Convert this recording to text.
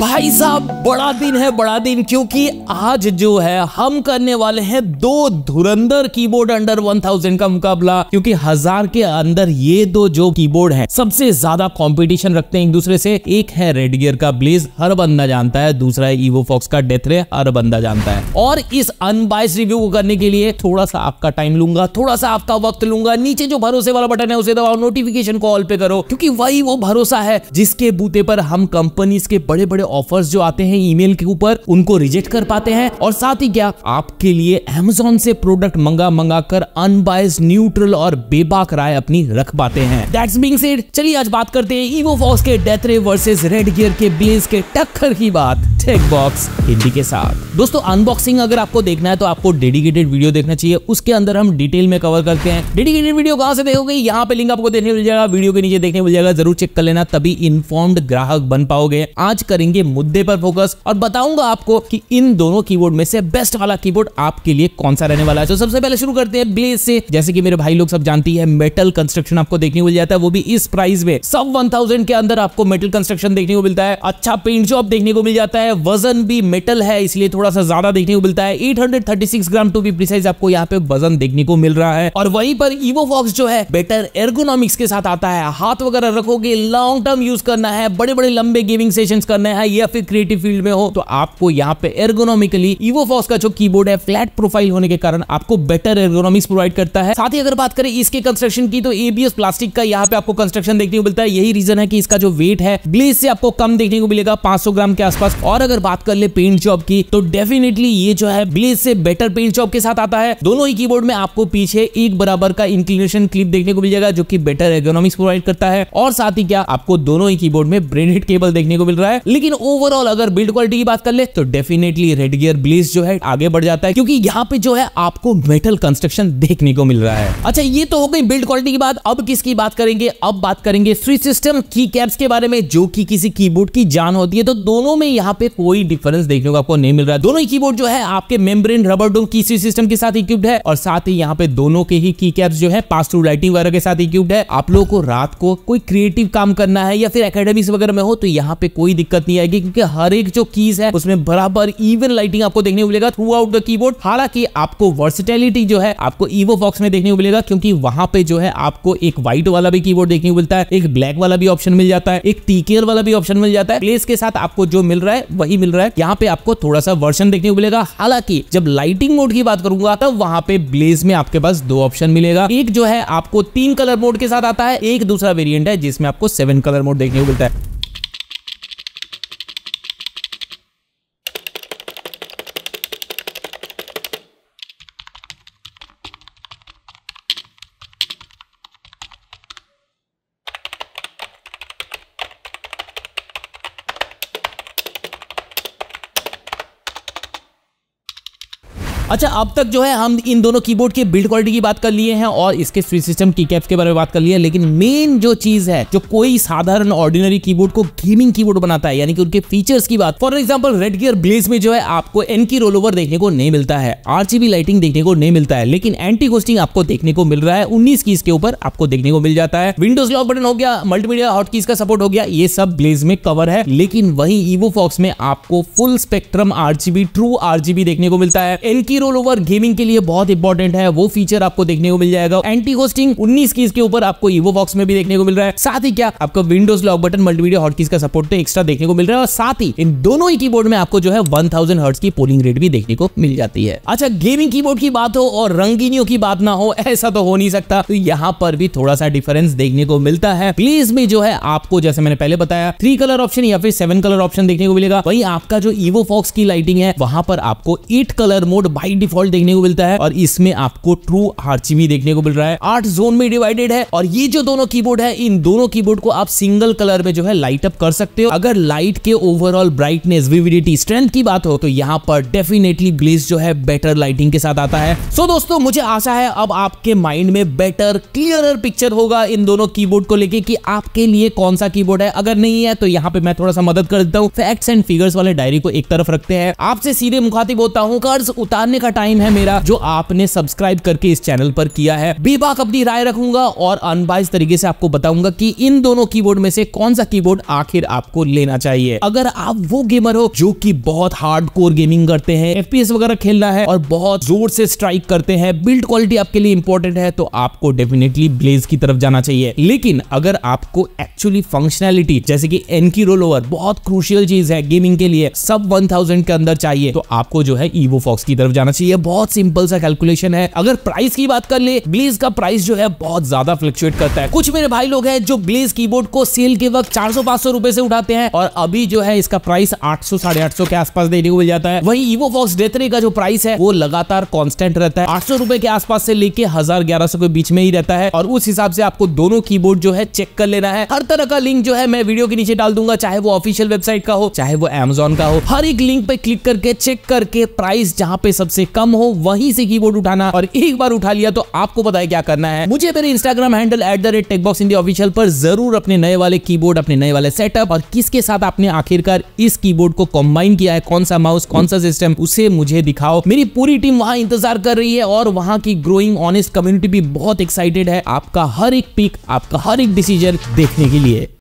भाई साहब बड़ा दिन है, बड़ा दिन, क्योंकि आज जो है हम करने वाले हैं दो धुरंधर कीबोर्ड अंडर 1000 का मुकाबला, क्योंकि 1000 के अंदर ये दो जो कीबोर्ड हैं सबसे ज्यादा कंपटीशन रखते हैं एक दूसरे से। एक है रेडगियर का ब्लेज, हर बंदा जानता है, दूसरा है ईवो फॉक्स का डेथरे, हर बंदा जानता है। और इस अनबायस्ड रिव्यू को करने के लिए थोड़ा सा आपका टाइम लूंगा, थोड़ा सा आपका वक्त लूंगा। नीचे जो भरोसे वाला बटन है उसे दबाओ, नोटिफिकेशन को ऑल पे करो, क्योंकि वही वो भरोसा है जिसके बूते पर हम कंपनीज के बड़े बड़े ऑफर्स जो आते हैं ईमेल के ऊपर उनको रिजेक्ट कर पाते हैं। और साथ ही क्या आपके लिए Amazon से प्रोडक्ट मंगा कर अनबायस्ड, न्यूट्रल और बेबाक राय अपनी रख पाते हैं। That's being said, चलिए आज बात करते हैं Evo Fox के डेथरे वर्सेस रेडगियर के ब्लेज के टक्कर की बात, टेक बॉक्स हिंदी के साथ। दोस्तों अनबॉक्सिंग अगर आपको देखना है तो आपको डेडिकेटेड वीडियो देखना चाहिए, उसके अंदर हम डिटेल में कवर करते हैं। डेडिकेटेड वीडियो कहां से देखोगे, यहाँ पे लिंक आपको देखने मिल जाएगा, वीडियो के नीचे देखने मिल जाएगा, जरूर चेक कर लेना, तभी इन्फॉर्म्ड ग्राहक बन पाओगे। आज करेंगे मुद्दे पर फोकस और बताऊंगा आपको कि इन दोनों कीबोर्ड में से बेस्ट वाला कीबोर्ड आपके लिए कौन सा रहने वाला है। तो सबसे पहले शुरू करते हैं ब्लेज से। जैसे कि मेरे भाई लोग सब जानती है, मेटल कंस्ट्रक्शन आपको देखने को मिल जाता है, वो भी इस प्राइस में सब 1000 के अंदर आपको मेटल कंस्ट्रक्शन देखने को मिलता है। अच्छा पेंट जॉब देखने को मिल जाता है, वजन भी मेटल है इसलिए थोड़ा सा ज्यादा देखने को मिलता है, 836 ग्राम टू बी प्रिसाइज आपको यहाँ पे वजन देखने को मिल रहा है। और वहीं पर ईवो फॉक्स जो है बेटर एर्गोनॉमिक्स के साथ आता है, हाथ वगैरह रखोगे, लॉन्ग टर्म यूज करना है, बड़े बड़े लंबे गेमिंग सेशंस करने हैं या फिर क्रिएटिव फील्ड में हो तो आपको यहाँ पे एर्गोनॉमिकली ईवो फॉक्स का जो कीबोर्ड है फ्लैट प्रोफाइल होने के कारण आपको बेटर एर्गोनॉमिक्स प्रोवाइड करता है। साथ ही अगर बात करें इसके कंस्ट्रक्शन की तो एबीएस प्लास्टिक का यहाँ पे आपको कंस्ट्रक्शन देखने को मिलता है, यही रीजन है कि इसका जो वेट है ब्लेज से आपको कम देखने को मिलेगा, 500 ग्राम के आसपास। और अगर बात कर ले पेंट जॉब की तो डेफिनेटली ये जो है ब्लेज से बेटर पेंट जॉब के साथ आता है। दोनों ही कीबोर्ड में आपको पीछे एक बराबर का इंक्लिनेशन क्लिप देखने को मिल जाएगा जो कि बेटर एर्गोनॉमिक्स प्रोवाइड करता है। और साथ ही क्या आपको दोनों ही कीबोर्ड में ब्रेडेड केबल देखने को मिल रहा है। लेकिन ओवरऑल अगर बिल्ड क्वालिटी की बात कर ले तो डेफिनेटली रेडगियर ब्लेज जो है आगे बढ़ जाता है, क्योंकि यहाँ पे जो है आपको मेटल कंस्ट्रक्शन देखने को मिल रहा है। अच्छा ये तो हो गई बिल्ड क्वालिटी की बात, अब किसकी बात करेंगे? अब बात करेंगे स्विच सिस्टम की कैप्स के बारे में, जो कि किसी कीबोर्ड की जान होती है। तो दोनों में यहाँ पे कोई डिफरेंस देखने को आपको नहीं मिल रहा है, दोनों ही कीबोर्ड जो है आपके मेम्ब्रेन रबर डोम की स्विच सिस्टम के साथ इक्विप्ड है। और साथ ही यहाँ पे दोनों के ही की कैप्स जो है पास थ्रू लाइटिंग वगैरह के साथ इक्विप्ड है। आप लोगों को रात को कोई क्रिएटिव काम करना है या फिर एकेडमिक्स वगैरह में हो तो यहाँ पे कोई दिक्कत नहीं आएगी, क्योंकि हर एक जो कीज है उसमें बराबर इवन लाइटिंग आपको देखने को मिलेगा थ्रू आउट द कीबोर्ड। हालांकि आपको वर्सिटैलिटी जो है आपको ईवो फॉक्स में देखने को मिलेगा, क्योंकि वहां पे जो है आपको एक व्हाइट वाला भी कीबोर्ड देखने को मिलता है, एक ब्लैक वाला भी ऑप्शन मिल जाता है, एक टीकेएल वाला भी ऑप्शन मिल जाता है। ब्लेज के साथ आपको जो मिल रहा है वही मिल रहा है, यहाँ पे आपको थोड़ा सा वर्जन देखने को मिलेगा। हालांकि जब लाइटिंग मोड की बात करूंगा तब वहां पे ब्लेज में आपके पास दो ऑप्शन मिलेगा, एक जो है आपको 3 कलर मोड के साथ आता है, एक दूसरा वेरियंट है जिसमें आपको 7 कलर मोड देखने को मिलता है। अच्छा अब तक जो है हम इन दोनों कीबोर्ड के बिल्ड क्वालिटी की बात कर लिए हैं और इसके स्विच सिस्टम की कैप्स के बारे में बात कर लिए, लेकिन मेन जो चीज है जो कोई साधारण ऑर्डिनरी कीबोर्ड को गेमिंग कीबोर्ड बनाता है यानी कि उनके फीचर्स की बात। फॉर एग्जांपल रेडगियर ब्लेज में जो है आपको एनकी रोलओवर देखने को नहीं मिलता है, आरजीबी लाइटिंग देखने को नहीं मिलता है, लेकिन एंटी घोस्टिंग आपको देखने को मिल रहा है, 19 कीज के ऊपर आपको देखने को मिल जाता है, विंडोज लॉक बटन हो गया, मल्टीमीडिया हॉट कीज का सपोर्ट हो गया, ये सब ब्लेज में कवर है। लेकिन वही ईवो फॉक्स में आपको full spectrum RGB, true RGB देखने को मिलता है। एनकी रोल ओवर गेमिंग के लिए बहुत इंपॉर्टेंट है, वो फीचर आपको देखने को मिल जाएगा। एंटी होस्टिंग 19 कीज के ऊपर आपको ईवो फॉक्स में भी देखने को मिल रहा है। साथ ही क्या आपका Windows lock button, multimedia hot keys का सपोर्ट तो एक्स्ट्रा देखने को मिल रहा है। और साथ ही इन दोनों ही कीबोर्ड में आपको जो है 1000 हर्ट्ज की पोलिंग रेट भी देखने को मिल जाती है। अच्छा गेमिंग कीबोर्ड की बात हो और रंगीनियों की बात ना हो ऐसा तो हो नहीं सकता, तो यहाँ पर भी थोड़ा सा डिफरेंस देखने को मिलता है। ब्लेज में जो है आपको जैसे मैंने पहले बताया 3 कलर ऑप्शन या फिर 7 कलर ऑप्शन देखने को मिलेगा, वही आपका जो ईवो फॉक्स की लाइटिंग है वहां पर आपको 8 कलर मोड बाई डिफॉल्ट देखने को मिलता है और इसमें आपको ट्रू आरजीबी देखने को मिल रहा है। 8 जोन में डिवाइडेड है और ये जो दोनों कीबोर्ड है इन दोनों कीबोर्ड को आप सिंगल कलर में जो है लाइट अप कर सकते हो। अगर लाइट के ओवरऑल ब्राइटनेस, विविडिटी, स्ट्रेंथ की बात हो तो यहाँ पर डेफिनेटली ब्लेज जो है बेटर लाइटिंग के साथ आता है। सो दोस्तों मुझे आशा है अब आपके माइंड में बेटर, क्लियरर पिक्चर होगा इन दोनों कीबोर्ड को लेके कि आपके लिए कौन सा कीबोर्ड है। अगर नहीं है तो यहाँ पे मैं थोड़ा सा मदद कर देता हूँ, फैक्ट्स एंड फिगर्स वाले डायरी को एक तरफ रखते हैं, आपसे सीधे मुखातिब होता हूँ कर्ज उतार बताने का टाइम है मेरा जो आपने सब्सक्राइब करके इस चैनल पर किया है। बेबाक अपनी राय रखूंगा और अनबायस तरीके से आपको बताऊंगा कि इन दोनों कीबोर्ड में से कौन सा कीबोर्ड आखिर आपको लेना चाहिए। अगर आप वो गेमर हो जो कि बहुत हार्डकोर गेमिंग करते हैं, एफपीएस वगैरह खेलना है और बहुत जोर से स्ट्राइक करते हैं, बिल्ड क्वालिटी आपके लिए इंपॉर्टेंट है, तो आपको डेफिनेटली ब्लेज की तरफ जाना चाहिए। लेकिन अगर आपको एक्चुअली फंक्शनैलिटी जैसे कि एनकी रोल ओवर बहुत क्रूशियल चीज है गेमिंग के लिए, सब 1000 के अंदर चाहिए, तो आपको जो है ईवो फॉक्स की तरफ जाना चाहिए। बहुत सिंपल सा कैलकुलेशन है। अगर प्राइस की बात कर ले, ब्लेज का प्राइस जो है बहुत ज्यादा फ्लक्चुएट करता है। कुछ मेरे भाई लोग हैं जो ब्लेज कीबोर्ड को सेल के वक्त 400-500 रुपए से उठाते हैं और अभी जो है इसका प्राइस 800-850 के आसपास देने को मिल जाता है। वही ईवो फॉक्स डेथरे का जो प्राइस है वो लगातार कांस्टेंट रहता है, 800 रुपए के आसपास से लेके 1000-1100 के बीच में ही रहता है। और उस हिसाब से आपको दोनों कीबोर्ड जो है चेक कर लेना है। हर तरह का लिंक जो है मैं वीडियो के नीचे डाल दूंगा, चाहे वो ऑफिशियल वेबसाइट का हो चाहे वो Amazon का हो। हर एक लिंक पे क्लिक करके चेक करके प्राइस जहाँ पे सबसे कम हो वहीं से कीबोर्ड उठाना, और एक बार उठा लिया तो आपको पता है क्या करना है। मुझे मेरे इंस्टाग्राम हैंडल @techboxindiaofficial पर जरूर अपने नए वाले कीबोर्ड, अपने नए वाले सेटअप और किसके साथ आपने आखिरकार इस कीबोर्ड को कंबाइन किया है, कौन सा माउस, कौन सा सिस्टम, उसे मुझे दिखाओ। मेरी पूरी टीम वहां इंतजार कर रही है और वहां की ग्रोइंग ऑनेस्ट कम्युनिटी भी बहुत एक्साइटेड है आपका हर एक पिक, आपका हर एक डिसीजन देखने के लिए।